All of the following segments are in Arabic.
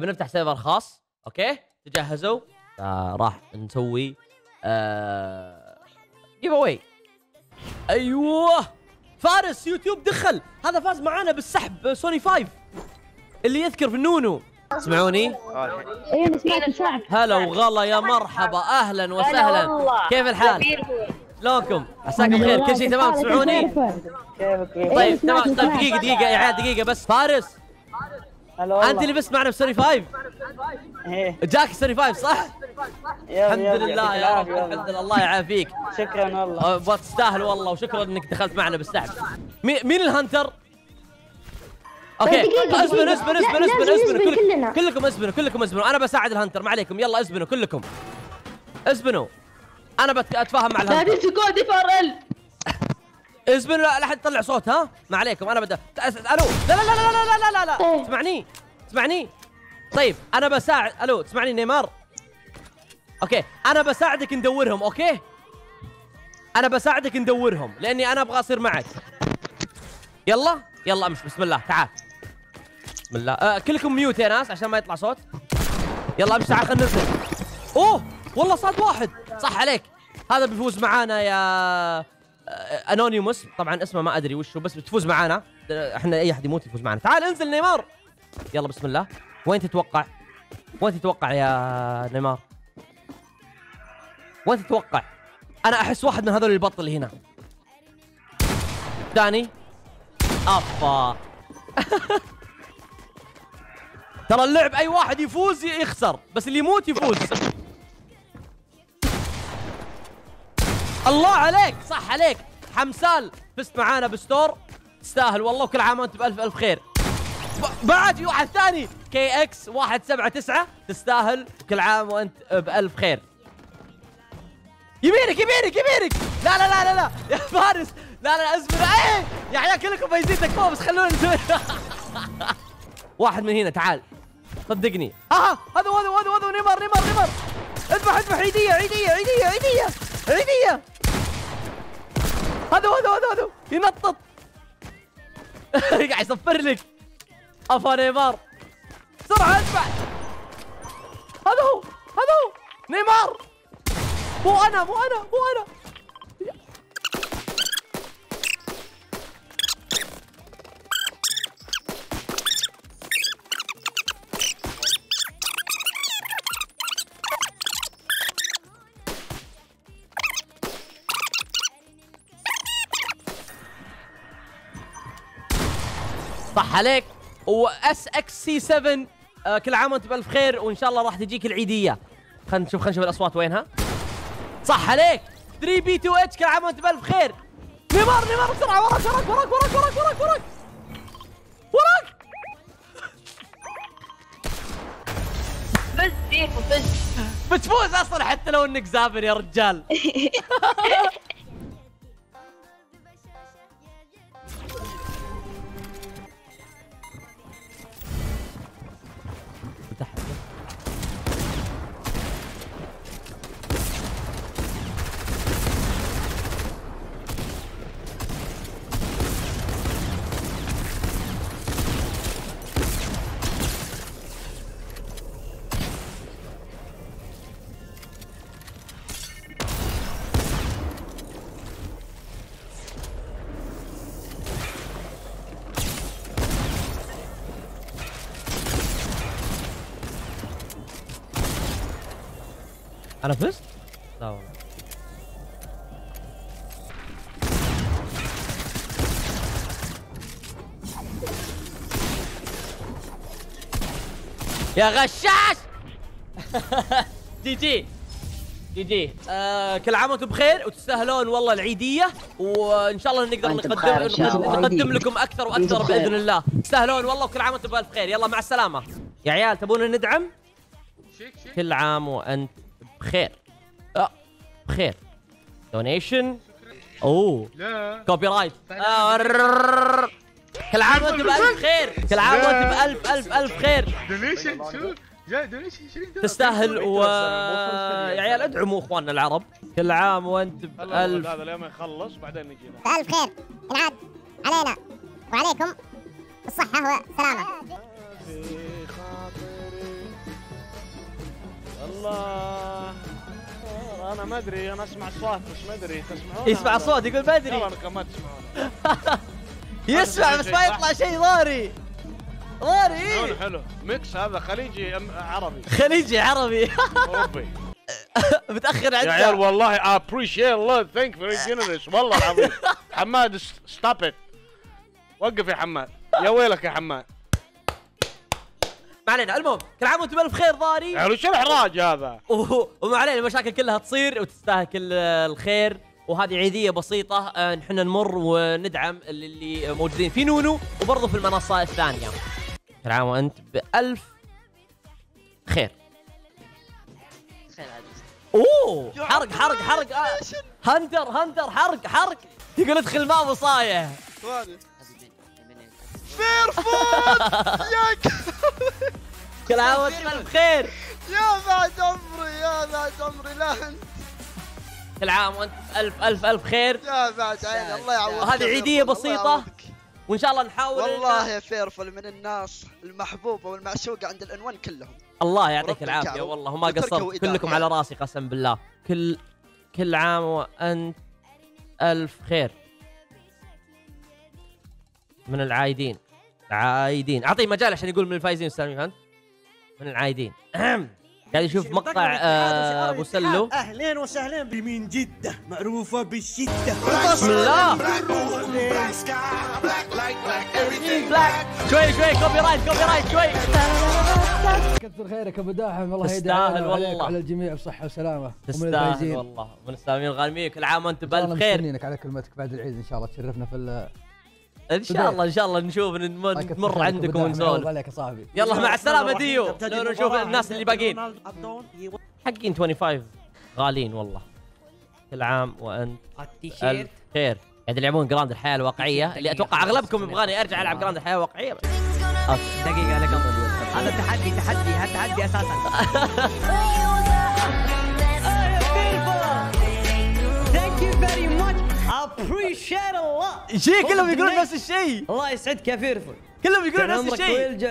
بنفتح سيرفر خاص، اوكي؟ تجهزوا. راح نسوي جيف اواي. ايوه فارس يوتيوب دخل، هذا فاز معانا بالسحب سوني 5 اللي يذكر في النونو. تسمعوني؟ اي نسمعك. هلا وغلا يا مرحبا، اهلا وسهلا، كيف الحال؟ شلونكم؟ عساكم بخير، كل شيء تمام تسمعوني؟ طيب تمام. طيب دقيقة اعاد دقيقة بس. فارس انت اللي بس معنا بسوني 5؟ جاك سوني 5 صح؟ الحمد لله يا رب، الحمد لله الله يعافيك. شكرا والله، تستاهل والله، وشكرا انك دخلت معنا بالسحب. مين الهنتر؟ اوكي اصبروا اصبروا اصبروا اصبروا كلكم، اصبروا كلكم، اصبروا انا بساعد الهنتر ما عليكم. يلا اصبروا كلكم، اصبروا انا بتفاهم مع الهنتر. كود اف ار ال. اصبروا لا احد يطلع صوت، ها ما عليكم انا بدي الو. لا لا لا لا لا لا لا اسمعني اسمعني. طيب انا بساعد. الو تسمعني نيمار؟ اوكي انا بساعدك ندورهم. اوكي انا بساعدك ندورهم لاني انا ابغى اصير معك. يلا يلا امشي بسم الله. تعال بسم الله. كلكم ميوت يا ناس عشان ما يطلع صوت. يلا امشي تعال خلينا ننزل. اوه والله صاد واحد، صح عليك. هذا بيفوز معانا يا انونيموس، طبعا اسمه ما ادري وش هو بس بتفوز معانا. احنا اي احد يموت يفوز معنا. تعال انزل نيمار. يلا بسم الله. وين تتوقع؟ وين تتوقع يا نيمار؟ وين تتوقع؟ انا احس واحد من هذول البط اللي هنا. ثاني افا. ترى اللعب اي واحد يفوز يخسر، بس اللي يموت يفوز. الله عليك صح عليك. حمسال فزت معانا بالستور، تستاهل والله، وكل عام وانت بالف الف خير. بعد في واحد ثاني كي اكس 179، تستاهل وكل عام وانت بالف خير. يمينك يمينك يمينك. لا لا لا لا لا يا فارس، لا لا اصبر. ايه يا عيال كلكم فايزين تكفون، بس خلونا نسوي. واحد من هنا تعال صدقني. هذا هذا هذا نيمار نيمار نيمار. اذبح اذبح. عيديه عيديه عيديه عيديه عيديه. هذا هذا هذا ينطط. قاعد يصفر لك. افا نيمار بسرعه اذبح. هذا هو هذا هو نيمار. مو انا صح عليك. واس اكس سي 7 كل عام وانت بالف خير، وان شاء الله راح تجيك العيديه. خلينا نشوف الاصوات وينها. صح عليك. 3 بي 2 اتش كل عام وانت بالف خير. نيمار نيمار بسرعه، وراك وراك وراك وراك وراك وراك وراك وراك. فز ديفو فز. بتفوز اصلا حتى لو انك زابر يا رجال. أنا فزت؟ لا والله. يا غشاش. جي جي جي جي. كل عام وانتم بخير، وتستاهلون والله العيدية، وإن شاء الله نقدر نقدم لكم أكثر وأكثر بإذن الله. تستاهلون والله، وكل عام وانتم بألف خير. يلا مع السلامة يا عيال. تبون ندعم؟ كل عام وأنت بخير. بخير. دونيشن. اوه لا كوبي رايت. كل عام وانت بألف خير، كل عام وانت بألف ألف ألف خير. دونيشن شو؟ جاء دونيشن 20 دولار. تستاهل. يا عيال ادعموا اخواننا العرب. كل عام وانت بألف. هذا اليوم يخلص بعدين نجي لنا. ألف خير. العاد علينا وعليكم الصحة والسلامة. والله انا ما ادري، انا اسمع الصوت بس ما ادري تسمعونه. يسمع الصوت يقول ما ادري. يراكم ما تسمعونه. يسمع بس ما يطلع شيء ضاري. ضاري ايه؟ حلو ميكس هذا خليجي عربي. خليجي عربي. اوروبي. متاخر عندنا. يا عيال والله I appreciate الله thank you very generous والله العظيم. حماد stop it. وقف يا حماد. يا ويلك يا حماد. ما علينا، المهم كل عام وانتم بألف خير ضاري. يعني شو الإحراج هذا؟ وما علينا، المشاكل كلها تصير وتستاهل كل الخير، وهذه عيدية بسيطة نحن نمر وندعم اللي موجودين في نونو وبرضه في المنصة الثانية. كل عام وانت بألف خير. خير عزيزي. اوه حرق حرق حرق هنتر هنتر حرق حرق يقول ادخل ما بصايح. فيرفول يا كل عام وانتم بألف خير. يا بعد عمري يا بعد عمري لا انت. كل عام وانتم بألف ألف ألف خير. يا بعد عيني الله يعوضك. وهذه عيدية بسيطة وان شاء الله نحاول. والله يا فيرفول من الناس المحبوبة والمعشوقة عند الانوان كلهم. الله يعطيك العافية والله ما قصرت، كلكم على راسي قسم بالله. كل عام وانت ألف خير. من العايدين عايدين، اعطيه مجال عشان يقول من الفايزين والسالمين. فهمت؟ من العايدين. قاعد يشوف مقطع ابو سلو. اهلين وسهلين بمين جده معروفه بالشده. بسم الله شوي شوي كوبي رايت كوبي رايت شوي. كثر خيرك ابو داحم والله يدعم والله على الجميع بصحه وسلامه. تستاهل والله من السالمين الغانمين. كل عام وانت بألف خير. مستنينك على كلمتك بعد العيد ان شاء الله تشرفنا في ان شاء الله. ان شاء الله نشوف نمر عندكم ونسولف. يلا مع السلامه ديو. لو نشوف الناس اللي باقيين حقين 25 غالين والله. كل عام وانت التيشيرت خير. قاعد يلعبون جراند الحياه الواقعيه اللي اتوقع اغلبكم يبغاني ارجع العب جراند الحياه الواقعيه. دقيقه لك هذا التحدي تحدي اساسا. ثانك يو فيري ماتش ابريشيت الله. شيء كلهم يقولون نفس الشيء. الله يسعدك يا فيرفول. كلهم يقولون نفس الشيء. عمرك طويل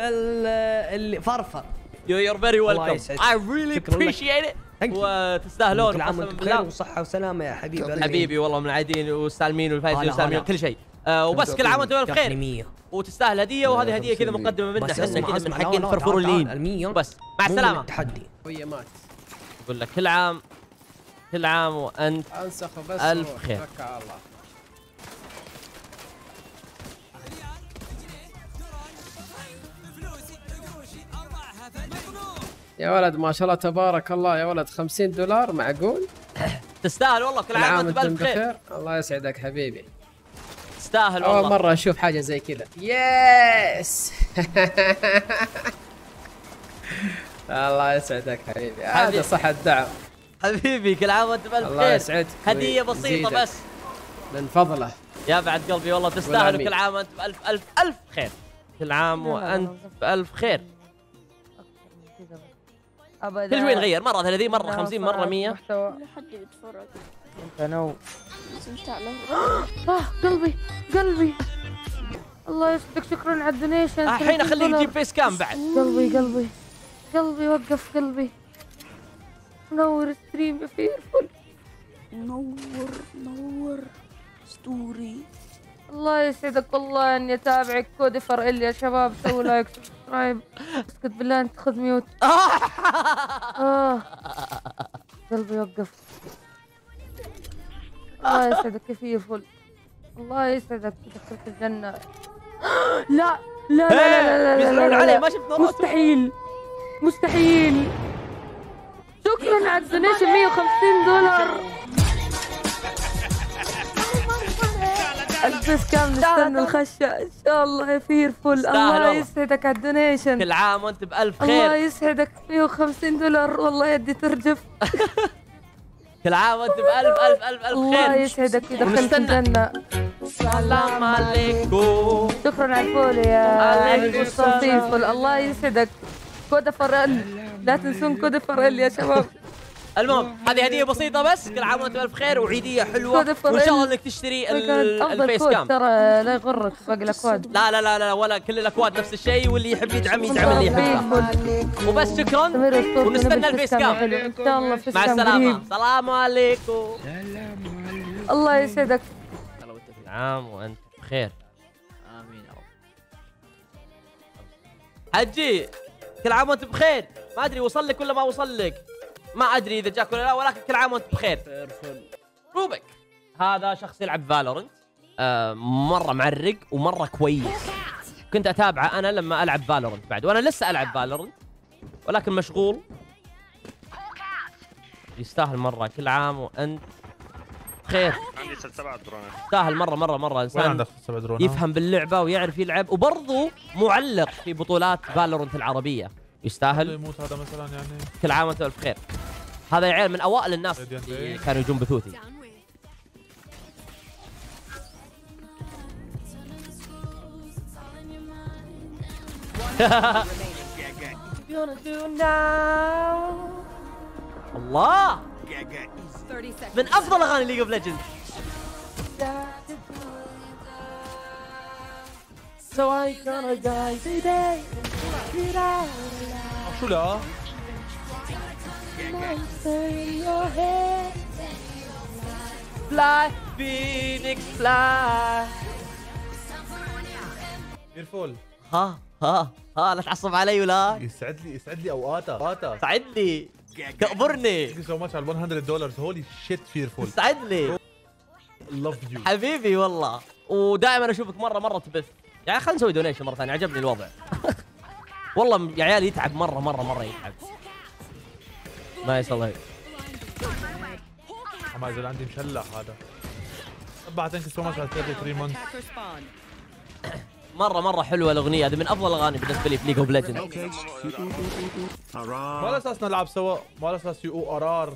اللي فرفر. يور فيري ويلكم. اي ريلي ابريشيت ات. وتستاهلون. كل عام وانتم بخير وصحة وسلامة يا حبيبي. حبيبي والله من العايدين والسالمين والفايزين والسالمين كل شيء. وبس كل عام وانتم بخير. وتستاهل هدية، وهذه هدية كذا مقدمة منا احنا كذا من حقين فرفوريين. بس مع السلامة. التحدي. ويا مات. اقول لك كل عام وانت ألف خير. يا ولد ما شاء الله تبارك الله يا ولد. 50 دولار معقول؟ تستاهل والله. كل عام وانت بألف خير. الله يسعدك حبيبي. تستاهل والله. أول مرة أشوف حاجة زي كذا. يس الله يسعدك حبيبي. هذا صح الدعم. حبيبي كل عام وانت بألف خير. الله يسعدك. هدية بسيطة بس من فضله يا بعد قلبي والله. تستاهل. كل عام وانت بألف ألف ألف خير. كل عام وانت بألف خير. ابدا كل شوي نغير، مرة 30 مرة 50 مرة 100. حد بيتفرج متنوع. قلبي الله يسعدك. شكرا على الدونيشن. الحين اخليه يجيب فيس كام بعد. قلبي وقف قلبي. منور ستريم فيرفول. منور ستوري. الله يسعدك والله اني اتابعك. كودي فر الي يا شباب. سووا لايك سبسكرايب. اسكت بالله انت خذ ميوت. قلبي وقف. الله يسعدك يا فيرفول. الله يسعدك دخلت الجنة. لا لا لا لا لا بيزعلون علي ما شفت. مستحيل شكرا على الدونيشن. 150 دولار البس كامل. نستنى الخشة ان شاء الله يا فيرفول. الله يسعدك على الدونيشن. كل عام وانت بألف خير. الله يسعدك. 150 دولار والله يدي ترجف. كل عام وانت بألف ألف ألف ألف خير. الله يسعدك ودخلت الجنة. السلام عليكم. شكرا على الفول يا فيرفول. الله يسعدك. كود فرل لا تنسون كود فرل يا شباب. المهم هذه هديه بسيطه بس، كل عام وانتم بالف خير وعيديه حلوه، وان شاء الله انك تشتري الفيس كام. ترى لا يغرك باقي الاكواد. لا لا لا لا ولا كل الاكواد نفس الشيء، واللي يحب يدعم يدعم اللي يحبه. وبس شكرا ونستنى الفيس كام ان شاء الله. مع السلامه. السلام عليكم. السلام عليكم. الله يسعدك. الله وانت في العام وانت بخير. امين يا رب. حجي كل عام وانت بخير. ما ادري وصل لك ولا ما وصل لك، ما ادري اذا جاك ولا لا، ولكن كل عام وانت بخير. فيرفول روبك هذا شخص يلعب فالورنت، مره معرق ومره كويس، كنت اتابعه انا لما العب فالورنت بعد، وانا لسه العب فالورنت ولكن مشغول. يستاهل مره كل عام وانت بخير. عندي 7 درونات. يستاهل مره مره مره، انسان يفهم باللعبه ويعرف يلعب، وبرضه معلق في بطولات فالورنت العربيه، يستاهل. يموت هذا مثلا يعني. كل عام وانتم بخير. هذا يا عيال من اوائل الناس اللي كانوا يجون بثوثي. الله من افضل اغاني ليج اوف ليجندز. So I gonna die today. شو لا؟ Fly Phoenix fly. فيرفول ها ها ها لا تعصب علي ولا يسعد لي اوقاته، سعد لي كبرني. Thank you so much على $100. Holy shit فيرفول سعد لي. Love you حبيبي والله، ودائما اشوفك مره تبث. يعني خلينا نسوي دونيشن مره ثانيه، عجبني الوضع. والله يا عيال يتعب مره يتعب. نايس الله يهديك. ما زال عندي مشلح هذا. تبع ثانك يو سو ماتش على 33 مانث. مره حلوه الاغنيه هذه، من افضل الاغاني بالنسبه لي في ليج اوف ليجند. ما على اساس نلعب سوا، ما على اساس يو ارار.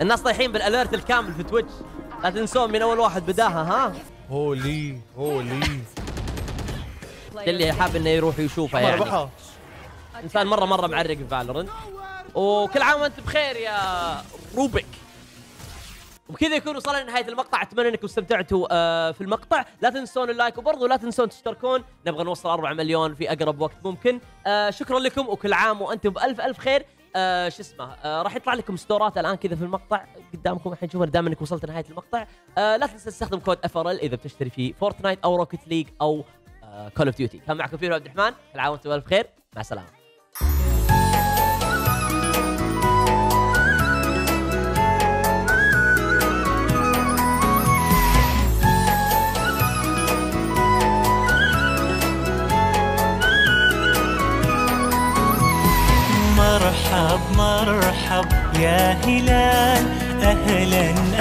الناس طايحين بالاليرت الكامل في تويتش، لا تنسون من اول واحد بداها. ها هولي اللي حاب انه يروح يشوفها يعني. انسان مره معرق في فالورنت. وكل عام وانت بخير يا روبيك. وبكذا يكون وصلنا لنهايه المقطع، اتمنى انكم استمتعتوا في المقطع، لا تنسون اللايك وبرضه لا تنسون تشتركون، نبغى نوصل 4 مليون في اقرب وقت ممكن. شكرا لكم وكل عام وانتم بالف خير. شو اسمه راح يطلع لكم ستورات الان كذا في المقطع قدامكم، الحين شوفوا دام انك وصلت لنهايه المقطع. لا تنسى تستخدم كود FRL اذا بتشتري في فورتنايت او روكت ليج او كول اوف ديوتي. كان معكم فيرفول عبد الرحمن، كل عام وانتم بالف خير، مع السلامه. مرحب يا هلال، أهلا